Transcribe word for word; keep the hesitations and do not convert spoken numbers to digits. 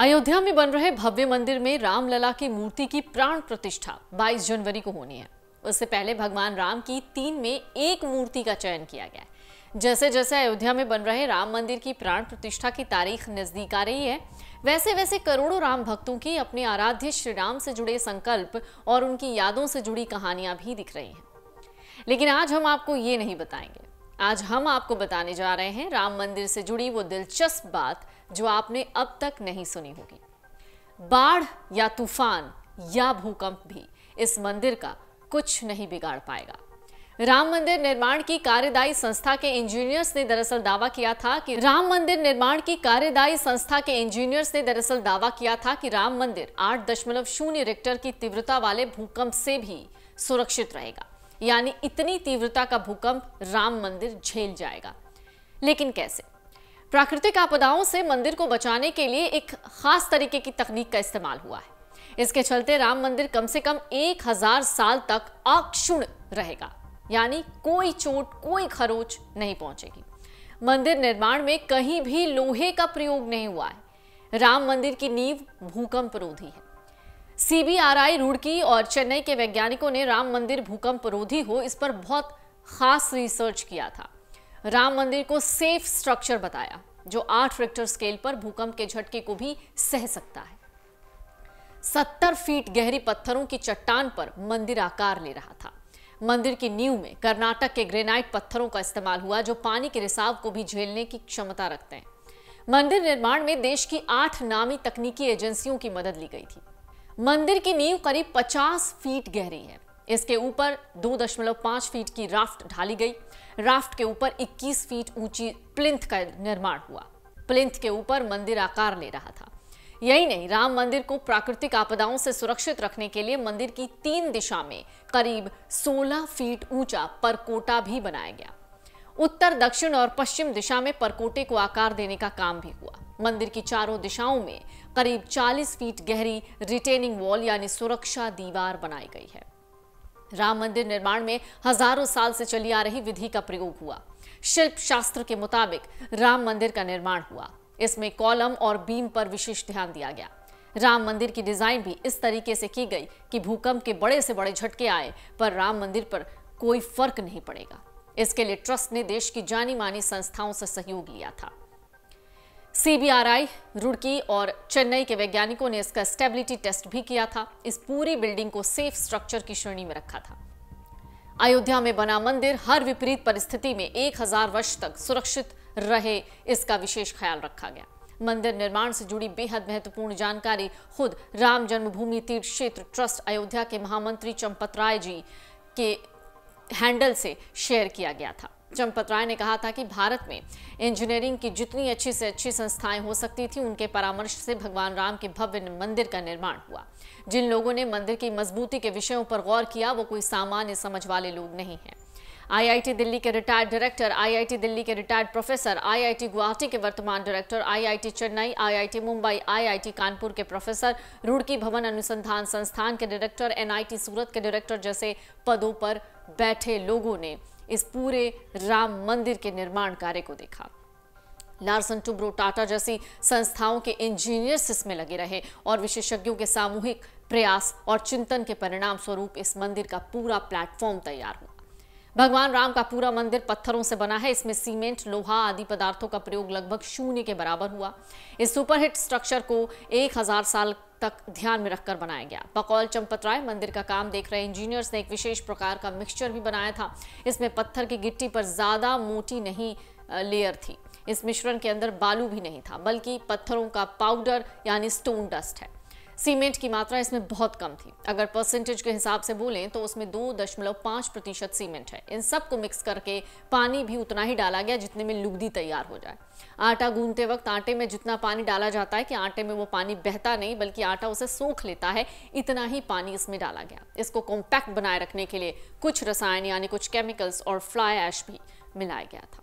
अयोध्या में बन रहे भव्य मंदिर में रामलला की मूर्ति की प्राण प्रतिष्ठा बाईस जनवरी को होनी है। उससे पहले भगवान राम की तीन में एक मूर्ति का चयन किया गया है। जैसे जैसे अयोध्या में बन रहे राम मंदिर की प्राण प्रतिष्ठा की तारीख नजदीक आ रही है, वैसे वैसे करोड़ों राम भक्तों की अपने आराध्य श्री राम से जुड़े संकल्प और उनकी यादों से जुड़ी कहानियां भी दिख रही हैं। लेकिन आज हम आपको ये नहीं बताएंगे। आज हम आपको बताने जा रहे हैं राम मंदिर से जुड़ी वो दिलचस्प बात जो आपने अब तक नहीं सुनी होगी। बाढ़ या तूफान या भूकंप भी इस मंदिर का कुछ नहीं बिगाड़ पाएगा। राम मंदिर निर्माण की कार्यदायी संस्था के इंजीनियर्स ने दरअसल दावा किया था कि राम मंदिर निर्माण की कार्यदायी संस्था के इंजीनियर्स ने दरअसल दावा किया था कि राम मंदिर आठ दशमलव शून्य रिक्टर की तीव्रता वाले भूकंप से भी सुरक्षित रहेगा, यानी इतनी तीव्रता का भूकंप राम मंदिर झेल जाएगा। लेकिन कैसे? प्राकृतिक आपदाओं से मंदिर को बचाने के लिए एक खास तरीके की तकनीक का इस्तेमाल हुआ है। इसके चलते राम मंदिर कम से कम एक हजार साल तक अक्षुण्ण रहेगा, यानी कोई चोट कोई खरोच नहीं पहुंचेगी। मंदिर निर्माण में कहीं भी लोहे का प्रयोग नहीं हुआ है। राम मंदिर की नींव भूकंप रोधी है। सीबीआरआई रुड़की और चेन्नई के वैज्ञानिकों ने राम मंदिर भूकंप रोधी हो इस पर बहुत खास रिसर्च किया था। राम मंदिर को सेफ स्ट्रक्चर बताया जो आठ रिक्टर स्केल पर भूकंप के झटके को भी सह सकता है। सत्तर फीट गहरी पत्थरों की चट्टान पर मंदिर आकार ले रहा था। मंदिर की नींव में कर्नाटक के ग्रेनाइट पत्थरों का इस्तेमाल हुआ जो पानी के रिसाव को भी झेलने की क्षमता रखते हैं। मंदिर निर्माण में देश की आठ नामी तकनीकी एजेंसियों की मदद ली गई थी। मंदिर की नींव करीब पचास फीट गहरी है। इसके ऊपर दो दशमलव पाँच फीट की राफ्ट ढाली गई। राफ्ट के ऊपर इक्कीस फीट ऊंची प्लिंथ का निर्माण हुआ। प्लिंथ के ऊपर मंदिर आकार ले रहा था। यही नहीं, राम मंदिर को प्राकृतिक आपदाओं से सुरक्षित रखने के लिए मंदिर की तीन दिशा में करीब सोलह फीट ऊंचा परकोटा भी बनाया गया। उत्तर दक्षिण और पश्चिम दिशा में परकोटे को आकार देने का काम भी हुआ। मंदिर की चारों दिशाओं में करीब चालीस फीट गहरी रिटेनिंग वॉल यानी सुरक्षा दीवार बनाई गई है। राम मंदिर निर्माण में हजारों साल से चली आ रही विधि का प्रयोग हुआ। शिल्प शास्त्र के मुताबिक राम मंदिर का निर्माण हुआ। इसमें कॉलम और बीम पर विशेष ध्यान दिया गया। राम मंदिर की डिजाइन भी इस तरीके से की गई कि भूकंप के बड़े से बड़े झटके आए पर राम मंदिर पर कोई फर्क नहीं पड़ेगा। इसके लिए ट्रस्ट ने देश की जानी मानी संस्थाओं से सहयोग लिया था। सीबीआरआई रुड़की और चेन्नई के वैज्ञानिकों ने इसका स्टेबिलिटी टेस्ट भी किया था। इस पूरी बिल्डिंग को सेफ स्ट्रक्चर की श्रेणी में रखा था। अयोध्या में बना मंदिर हर विपरीत परिस्थिति में एक हजार वर्ष तक सुरक्षित रहे, इसका विशेष ख्याल रखा गया। मंदिर निर्माण से जुड़ी बेहद महत्वपूर्ण जानकारी खुद राम जन्मभूमि तीर्थ क्षेत्र ट्रस्ट अयोध्या के महामंत्री चंपत राय जी के हैंडल से शेयर किया गया था। चंपत राय ने कहा था कि भारत में इंजीनियरिंग की जितनी अच्छी से अच्छी संस्थाएं हो सकती थी, उनके परामर्श से भगवान राम के भव्य मंदिर का निर्माण हुआ। जिन लोगों ने मंदिर की मजबूती के विषयों पर गौर किया वो कोई सामान्य समझ वाले लोग नहीं हैं। आईआईटी दिल्ली के रिटायर्ड डायरेक्टर, आईआईटी दिल्ली के रिटायर्ड प्रोफेसर, आईआईटी गुवाहाटी के वर्तमान director, IIT Chennai, IIT Mumbai, IIT Kanpur के प्रोफेसर, रुड़की भवन अनुसंधान संस्थान के डायरेक्टर, एनआईटी सूरत के डायरेक्टर जैसे पदों पर बैठे लोगों ने इस पूरे राम मंदिर के निर्माण कार्य को देखा। लार्सन टूब्रो, टाटा जैसी संस्थाओं के इंजीनियर्स इसमें लगे रहे और विशेषज्ञों के सामूहिक प्रयास और चिंतन के परिणाम स्वरूप इस मंदिर का पूरा प्लेटफॉर्म तैयार हुआ। भगवान राम का पूरा मंदिर पत्थरों से बना है। इसमें सीमेंट, लोहा आदि पदार्थों का प्रयोग लगभग शून्य के बराबर हुआ। इस सुपरहिट स्ट्रक्चर को एक हजार साल तक ध्यान में रखकर बनाया गया। बकौल चंपत राय, मंदिर का काम देख रहे इंजीनियर्स ने एक विशेष प्रकार का मिक्सचर भी बनाया था। इसमें पत्थर की गिट्टी पर ज्यादा मोटी नहीं लेयर थी। इस मिश्रण के अंदर बालू भी नहीं था, बल्कि पत्थरों का पाउडर यानी स्टोन डस्ट है। सीमेंट की मात्रा इसमें बहुत कम थी। अगर परसेंटेज के हिसाब से बोलें तो उसमें दो दशमलव पाँच प्रतिशत सीमेंट है। इन सब को मिक्स करके पानी भी उतना ही डाला गया जितने में लुगदी तैयार हो जाए। आटा गूंथते वक्त आटे में जितना पानी डाला जाता है कि आटे में वो पानी बहता नहीं बल्कि आटा उसे सोख लेता है, इतना ही पानी इसमें डाला गया। इसको कॉम्पैक्ट बनाए रखने के लिए कुछ रसायन यानी कुछ केमिकल्स और फ्लाई ऐश भी मिलाया गया था।